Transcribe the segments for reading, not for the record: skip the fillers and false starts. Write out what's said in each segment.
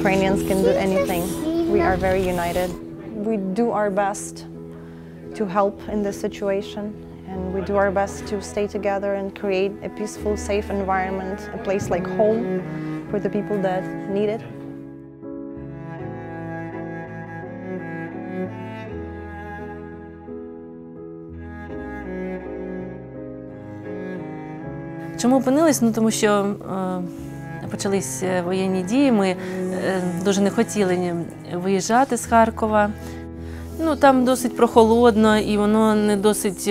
Ukrainians can do anything. We are very united. We do our best to help in this situation, and we do our best to stay together and create a peaceful, safe environment, a place like home for the people that need it. Чому опинились? Ну, тому що почались воєнні дії, ми дуже не хотіли виїжджати з Харкова. Ну, там досить прохолодно і воно не досить,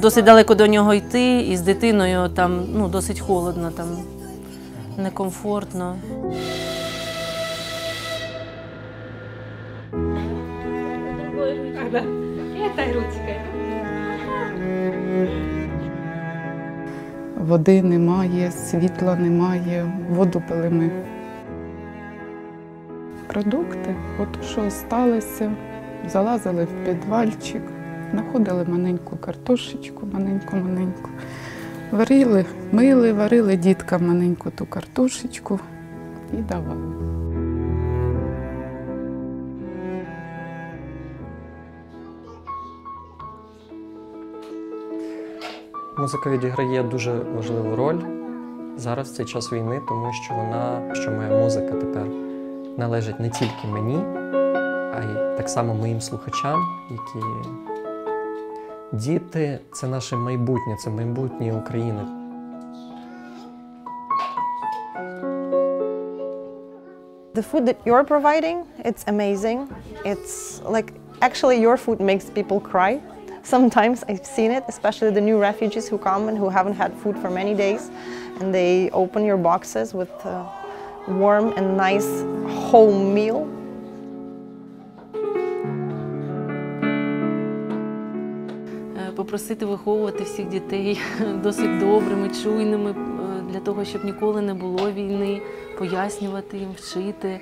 досить далеко до нього йти, і з дитиною там досить холодно, там некомфортно. Води немає, світла немає, воду пили ми. Продукти, от що залишилося, залазили в підвальчик, знаходили маленьку картошечку, маленьку-маленьку. Варили, мили, варили діткам маленьку ту картошечку і давали. Музика відіграє дуже важливу роль зараз, в цей час війни, тому що моя музика тепер належить не тільки мені, а й так само моїм слухачам, які діти — це наше майбутнє, це майбутнє України. The food that you're providing, it's amazing. It's like actually your food makes people cry. Sometimes I've seen it, especially the new refugees who come and who haven't had food for many days, and they open your boxes with a warm and nice home meal. Попросити виховувати всіх дітей досить добрими, чуйними, для того, щоб ніколи не було війни, пояснювати їм, вчити.